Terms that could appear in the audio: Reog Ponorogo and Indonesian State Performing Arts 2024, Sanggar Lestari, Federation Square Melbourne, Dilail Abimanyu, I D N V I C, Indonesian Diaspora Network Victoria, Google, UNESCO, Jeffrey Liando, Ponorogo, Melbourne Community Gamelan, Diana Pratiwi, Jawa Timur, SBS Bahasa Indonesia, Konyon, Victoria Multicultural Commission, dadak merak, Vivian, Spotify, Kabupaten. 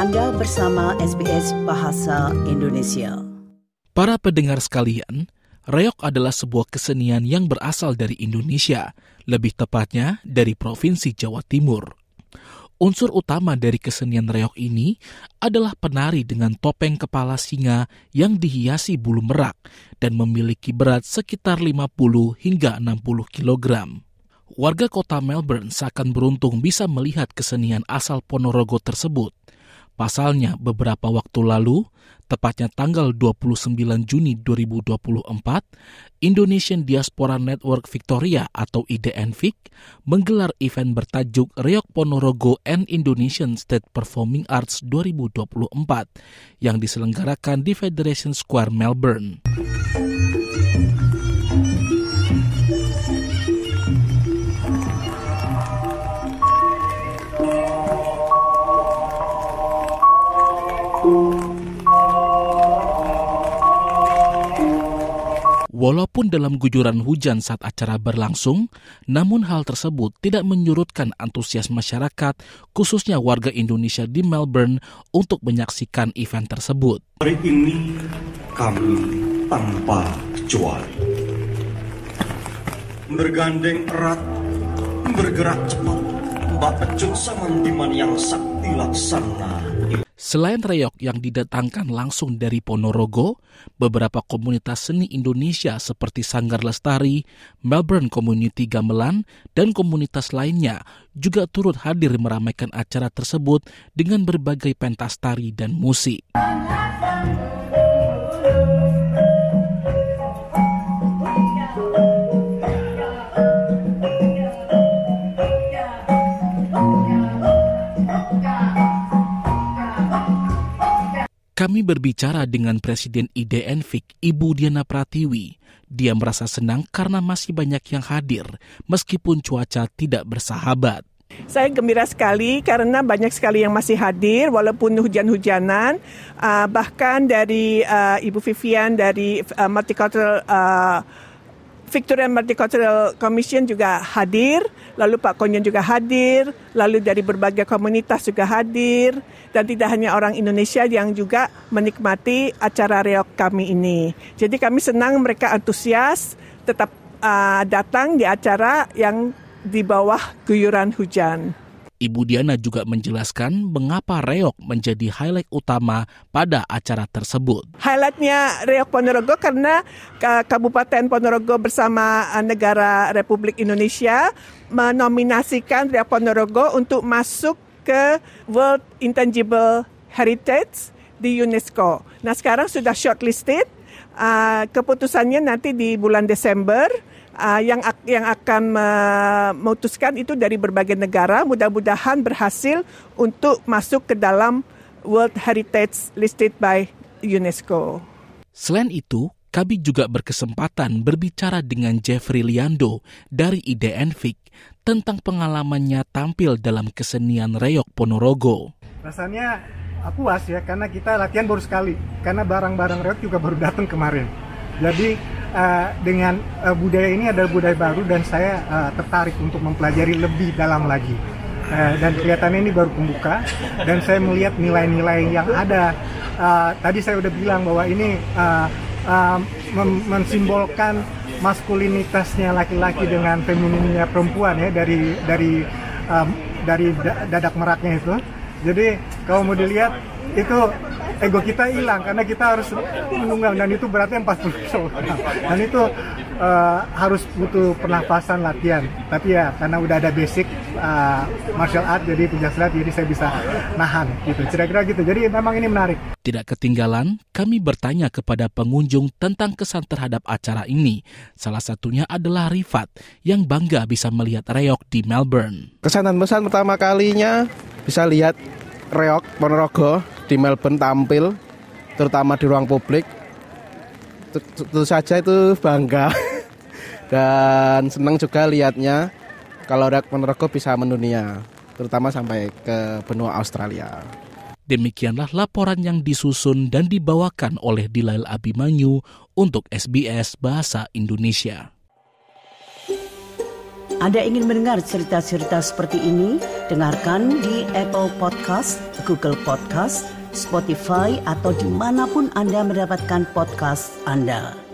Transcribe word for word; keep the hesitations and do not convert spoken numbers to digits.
Anda bersama S B S Bahasa Indonesia. Para pendengar sekalian, reog adalah sebuah kesenian yang berasal dari Indonesia, lebih tepatnya dari Provinsi Jawa Timur. Unsur utama dari kesenian reog ini adalah penari dengan topeng kepala singa yang dihiasi bulu merak dan memiliki berat sekitar lima puluh hingga enam puluh kilogram. Warga kota Melbourne seakan beruntung bisa melihat kesenian asal Ponorogo tersebut. Pasalnya, beberapa waktu lalu, tepatnya tanggal dua puluh sembilan Juni dua ribu dua puluh empat, Indonesian Diaspora Network Victoria atau I D N V I C menggelar event bertajuk Reog Ponorogo and Indonesian State Performing Arts dua ribu dua puluh empat yang diselenggarakan di Federation Square Melbourne. Walaupun dalam guguran hujan saat acara berlangsung, namun hal tersebut tidak menyurutkan antusias masyarakat, khususnya warga Indonesia di Melbourne, untuk menyaksikan event tersebut. Hari ini kami tanpa kecuali bergandeng erat, bergerak cepat, membapecu samandiman yang sakti laksana. Selain reog yang didatangkan langsung dari Ponorogo, beberapa komunitas seni Indonesia seperti Sanggar Lestari, Melbourne Community Gamelan, dan komunitas lainnya juga turut hadir meramaikan acara tersebut dengan berbagai pentas tari dan musik. Kami berbicara dengan Presiden I D N V I C, Ibu Diana Pratiwi. Dia merasa senang karena masih banyak yang hadir, meskipun cuaca tidak bersahabat. Saya gembira sekali karena banyak sekali yang masih hadir, walaupun hujan-hujanan. Uh, bahkan dari uh, Ibu Vivian dari uh, Multicultural uh, Victoria Multicultural Commission juga hadir, lalu Pak Konyon juga hadir, lalu dari berbagai komunitas juga hadir, dan tidak hanya orang Indonesia yang juga menikmati acara reog kami ini. Jadi kami senang mereka antusias tetap uh, datang di acara yang di bawah guyuran hujan. Ibu Diana juga menjelaskan mengapa reog menjadi highlight utama pada acara tersebut. Highlightnya reog Ponorogo karena Kabupaten Ponorogo bersama negara Republik Indonesia menominasikan reog Ponorogo untuk masuk ke World Intangible Heritage di UNESCO. Nah, sekarang sudah shortlisted. Keputusannya nanti di bulan Desember. Uh, yang, yang akan uh, memutuskan itu dari berbagai negara, mudah-mudahan berhasil untuk masuk ke dalam World Heritage listed by UNESCO. Selain itu, kami juga berkesempatan berbicara dengan Jeffrey Liando dari I D N V I C tentang pengalamannya tampil dalam kesenian reog Ponorogo. Rasanya puas ya, karena kita latihan baru sekali, karena barang-barang reog juga baru datang kemarin. Jadi Uh, dengan uh, budaya ini adalah budaya baru dan saya uh, tertarik untuk mempelajari lebih dalam lagi uh, dan kelihatannya ini baru pembuka dan saya melihat nilai-nilai yang ada. Uh, tadi saya udah bilang bahwa ini uh, uh, mem- mensimbolkan maskulinitasnya laki-laki dengan femininnya perempuan ya dari dari um, dari da- dadak meraknya itu. Jadi kalau mau dilihat itu ego kita hilang karena kita harus menunggang dan itu beratnya empat puluh kilo dan itu uh, harus butuh pernafasan latihan, tapi ya karena udah ada basic uh, martial art jadi penjelasan jadi saya bisa nahan gitu, kira-kira gitu. Jadi memang ini menarik. Tidak ketinggalan kami bertanya kepada pengunjung tentang kesan terhadap acara ini, salah satunya adalah Rifat yang bangga bisa melihat reog di Melbourne. Kesan dan pesan pertama kalinya bisa lihat reog Ponorogo di Melbourne tampil, terutama di ruang publik, tentu saja itu bangga dan senang juga lihatnya kalau reog Ponorogo bisa mendunia, terutama sampai ke benua Australia. Demikianlah laporan yang disusun dan dibawakan oleh Dilail Abimanyu untuk S B S Bahasa Indonesia. Anda ingin mendengar cerita-cerita seperti ini? Dengarkan di Apple Podcast, Google Podcast, Spotify, atau dimanapun Anda mendapatkan podcast Anda.